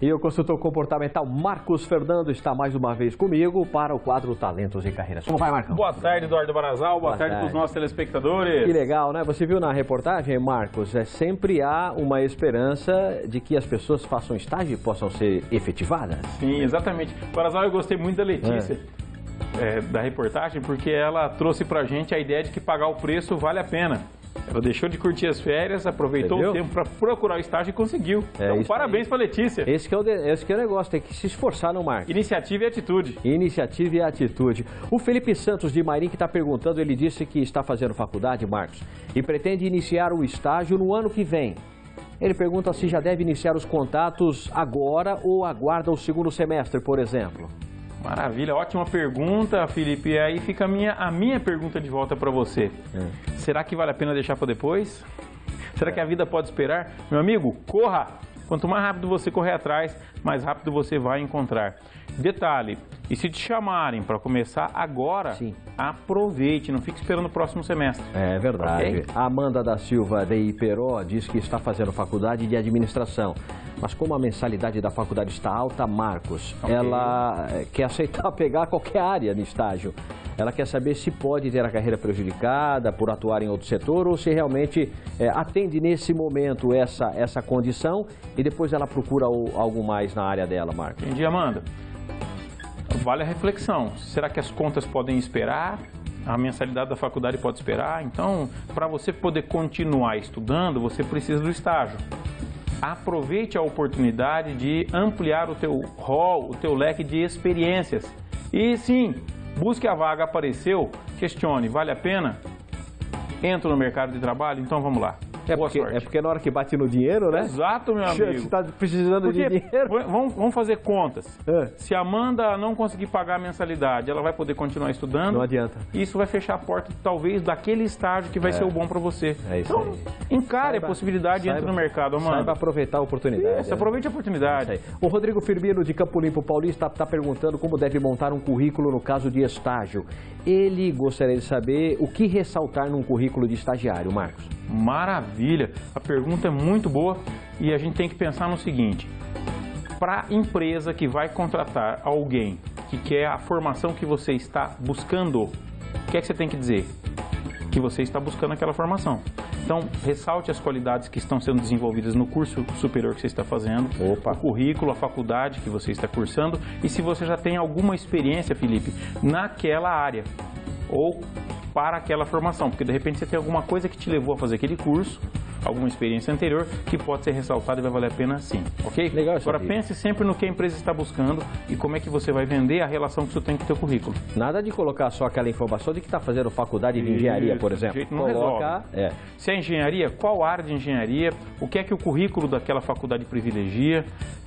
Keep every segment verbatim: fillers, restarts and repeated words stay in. E o consultor comportamental Marcos Fernando está mais uma vez comigo para o quadro Talentos e Carreiras. Como vai, Marcos? Boa tarde, Eduardo Barazal. Boa, Boa tarde para os nossos telespectadores. Que legal, né? Você viu na reportagem, Marcos, é, sempre há uma esperança de que as pessoas façam estágio e possam ser efetivadas. Sim, exatamente. Barazal, eu gostei muito da Letícia. É. É, da reportagem, porque ela trouxe pra gente a ideia de que pagar o preço vale a pena. Ela deixou de curtir as férias, aproveitou o tempo para procurar o estágio e conseguiu. É, então, parabéns para a Letícia. Esse que, é o de, esse que é o negócio, tem que se esforçar no marketing. Iniciativa e atitude. Iniciativa e atitude. O Felipe Santos de Marim, que está perguntando, ele disse que está fazendo faculdade, Marcos, e pretende iniciar o estágio no ano que vem. Ele pergunta se já deve iniciar os contatos agora ou aguarda o segundo semestre, por exemplo. Maravilha, ótima pergunta, Felipe. E aí fica a minha, a minha pergunta de volta para você. É. Será que vale a pena deixar para depois? Será que a vida pode esperar? Meu amigo, corra! Quanto mais rápido você correr atrás, mais rápido você vai encontrar. Detalhe, e se te chamarem para começar agora, sim, aproveite, não fique esperando o próximo semestre. É verdade. Okay? A Amanda da Silva de Iperó diz que está fazendo faculdade de administração, mas como a mensalidade da faculdade está alta, Marcos, okay, ela quer aceitar pegar qualquer área de estágio. Ela quer saber se pode ter a carreira prejudicada por atuar em outro setor ou se realmente é, atende nesse momento essa, essa condição e depois ela procura o, algo mais na área dela, Marcos. Entendi, Amanda. Vale a reflexão. Será que as contas podem esperar? A mensalidade da faculdade pode esperar? Então, para você poder continuar estudando, você precisa do estágio. Aproveite a oportunidade de ampliar o teu rol, o teu leque de experiências. E sim, busque a vaga, apareceu, questione, vale a pena? Entro no mercado de trabalho, então vamos lá. É porque, é porque na hora que bate no dinheiro, né? Exato, meu amigo. Você está precisando porque, de dinheiro. Vamos, vamos fazer contas. É. Se a Amanda não conseguir pagar a mensalidade, ela vai poder continuar estudando? Não adianta. Isso vai fechar a porta, talvez, daquele estágio que vai é. ser o bom para você. É isso então, aí. Encare saiba, a possibilidade saiba, e entre no mercado, Amanda. Saiba aproveitar a oportunidade. Isso, é. aproveite a oportunidade. É o Rodrigo Firmino, de Campo Limpo Paulista, está perguntando como deve montar um currículo no caso de estágio. Ele gostaria de saber o que ressaltar num currículo de estagiário, Marcos. Maravilha. Maravilha, a pergunta é muito boa e a gente tem que pensar no seguinte, para a empresa que vai contratar alguém que quer a formação que você está buscando, o que é que você tem que dizer? Que você está buscando aquela formação. Então, ressalte as qualidades que estão sendo desenvolvidas no curso superior que você está fazendo, Opa. o currículo, a faculdade que você está cursando e se você já tem alguma experiência, Felipe, naquela área ou para aquela formação, porque de repente você tem alguma coisa que te levou a fazer aquele curso, alguma experiência anterior, que pode ser ressaltada e vai valer a pena sim, ok? Legal. Agora pense sempre no que a empresa está buscando e como é que você vai vender a relação que você tem com o seu currículo. Nada de colocar só aquela informação de que está fazendo faculdade de engenharia, por exemplo. De jeito não Coloca... resolve. É. Se é engenharia, qual área de engenharia, o que é que o currículo daquela faculdade privilegia,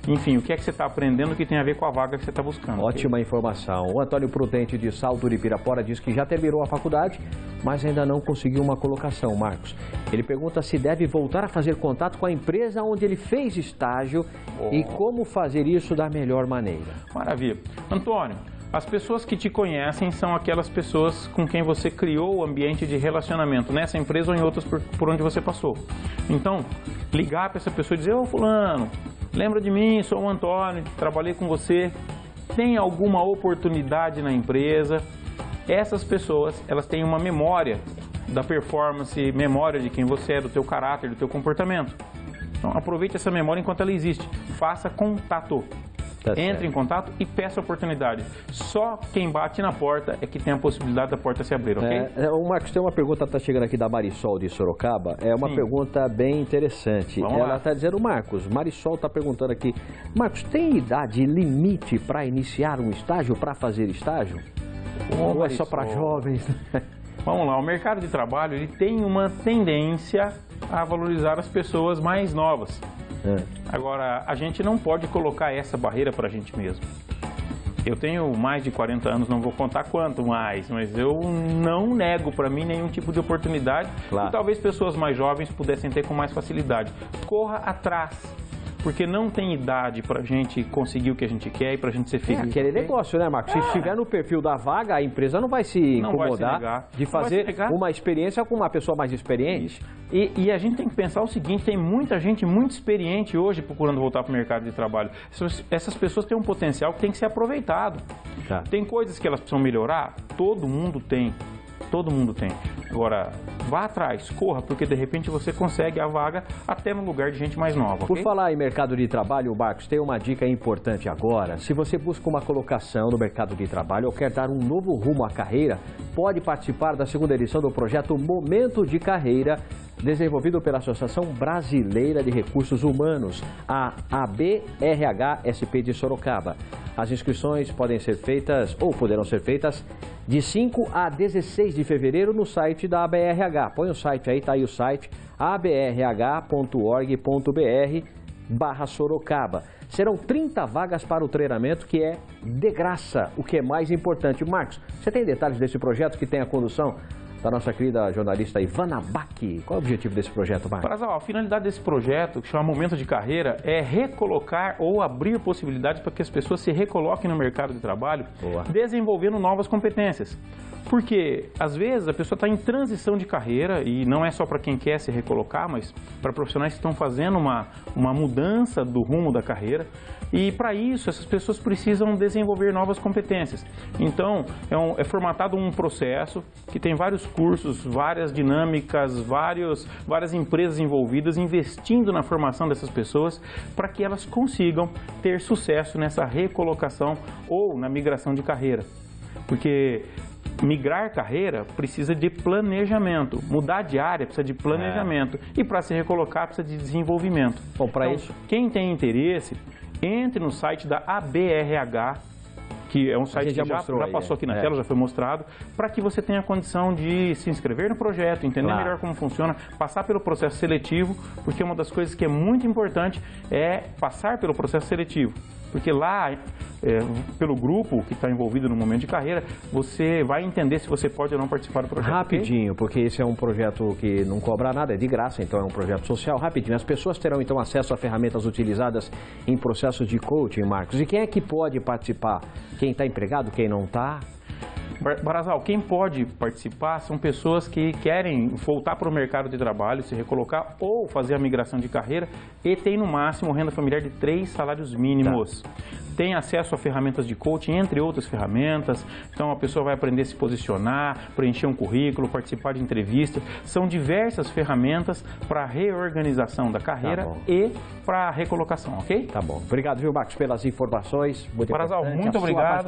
enfim, o que é que você está aprendendo que tem a ver com a vaga que você está buscando. Ótima okay? informação. O Antônio Prudente de Salto de Pirapora diz que já terminou a faculdade, mas ainda não conseguiu uma colocação, Marcos. Ele pergunta se deve voltar a fazer contato com a empresa onde ele fez estágio oh. e como fazer isso da melhor maneira. Maravilha. Antônio, as pessoas que te conhecem são aquelas pessoas com quem você criou o ambiente de relacionamento, nessa empresa ou em outras por, por onde você passou. Então, ligar para essa pessoa e dizer, ô fulano, lembra de mim, sou o Antônio, trabalhei com você, tem alguma oportunidade na empresa? Essas pessoas, elas têm uma memória da performance, memória de quem você é, do teu caráter, do teu comportamento. Então, aproveite essa memória enquanto ela existe. Faça contato. Tá Entre certo. em contato e peça oportunidade. Só quem bate na porta é que tem a possibilidade da porta se abrir, ok? É, o Marcos, tem uma pergunta, está chegando aqui da Marisol de Sorocaba. É uma Sim. pergunta bem interessante. Vamos Ela está dizendo, Marcos, Marisol está perguntando aqui, Marcos, tem idade limite para iniciar um estágio, para fazer estágio? Ou oh, é só para jovens? Vamos lá, o mercado de trabalho ele tem uma tendência a valorizar as pessoas mais novas. É. Agora, a gente não pode colocar essa barreira para a gente mesmo. Eu tenho mais de quarenta anos, não vou contar quanto mais, mas eu não nego para mim nenhum tipo de oportunidade claro. que talvez pessoas mais jovens pudessem ter com mais facilidade. Corra atrás. porque não tem idade para a gente conseguir o que a gente quer e para a gente ser feliz. É aquele negócio, né, Marcos? Se estiver no perfil da vaga, a empresa não vai se incomodar de fazer uma experiência com uma pessoa mais experiente. E, e a gente tem que pensar o seguinte, tem muita gente muito experiente hoje procurando voltar para o mercado de trabalho. Essas pessoas têm um potencial que tem que ser aproveitado. Tá. Tem coisas que elas precisam melhorar? Todo mundo tem. Todo mundo tem. Agora, vá atrás, corra, porque de repente você consegue a vaga até no lugar de gente mais nova. Por okay? falar em mercado de trabalho, Marcos, tem uma dica importante agora. Se você busca uma colocação no mercado de trabalho ou quer dar um novo rumo à carreira, pode participar da segunda edição do projeto Momento de Carreira, desenvolvido pela Associação Brasileira de Recursos Humanos, a A B R H S P de Sorocaba. As inscrições podem ser feitas, ou poderão ser feitas, de cinco a dezesseis de fevereiro no site da A B R H. Põe o site aí, tá aí o site, a b r h ponto org ponto b r barra Sorocaba. Serão trinta vagas para o treinamento, que é de graça, o que é mais importante. Marcos, você tem detalhes desse projeto que tem a condução da nossa querida jornalista Ivana Baqui? Qual é o objetivo desse projeto, Marcos? Barazal, a finalidade desse projeto, que chama Momento de Carreira, é recolocar ou abrir possibilidades para que as pessoas se recoloquem no mercado de trabalho, Boa. desenvolvendo novas competências. Porque, às vezes, a pessoa está em transição de carreira, e não é só para quem quer se recolocar, mas para profissionais que estão fazendo uma, uma mudança do rumo da carreira. E, para isso, essas pessoas precisam desenvolver novas competências. Então, é, um, é formatado um processo que tem vários cursos, várias dinâmicas, vários, várias empresas envolvidas investindo na formação dessas pessoas para que elas consigam ter sucesso nessa recolocação ou na migração de carreira. Porque migrar carreira precisa de planejamento, mudar de área precisa de planejamento é. e para se recolocar precisa de desenvolvimento. Bom, para então, isso, quem tem interesse, entre no site da A B R H, que é um site que já, já, já passou aí, aqui na é. tela, já foi mostrado, para que você tenha a condição de se inscrever no projeto, entender claro. melhor como funciona, passar pelo processo seletivo, porque uma das coisas que é muito importante é passar pelo processo seletivo. Porque lá, é, pelo grupo que está envolvido no Momento de Carreira, você vai entender se você pode ou não participar do projeto. Rapidinho, porque esse é um projeto que não cobra nada, é de graça, então é um projeto social. Rapidinho, as pessoas terão então acesso a ferramentas utilizadas em processo de coaching, Marcos. E quem é que pode participar? Quem está empregado, quem não está? Barazal, quem pode participar são pessoas que querem voltar para o mercado de trabalho, se recolocar ou fazer a migração de carreira e tem no máximo renda familiar de três salários mínimos. Tá. Tem acesso a ferramentas de coaching, entre outras ferramentas. Então a pessoa vai aprender a se posicionar, preencher um currículo, participar de entrevistas. São diversas ferramentas para a reorganização da carreira tá e para a recolocação, ok? Tá bom. Obrigado, viu, Marcos, pelas informações. Muito Barazal, muito obrigado.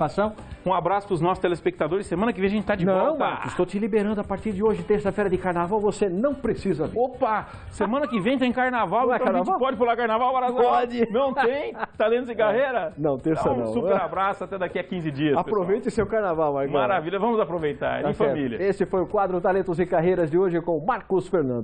Um abraço para os nossos telespectadores. Semana que vem a gente tá de não, volta. Marcos, estou te liberando a partir de hoje, terça-feira de carnaval, você não precisa vir. Opa! Semana que vem tem carnaval, não então é carnaval? A gente pode pular carnaval, Barazal? Pode! Não tem? Talentos e Carreira? Não, terça não. Um super abraço, até daqui a quinze dias. Aproveite pessoal. Seu carnaval, Marcos. Maravilha, vamos aproveitar, tá em certo. Família. Esse foi o quadro Talentos e Carreiras de hoje com Marcos Fernando.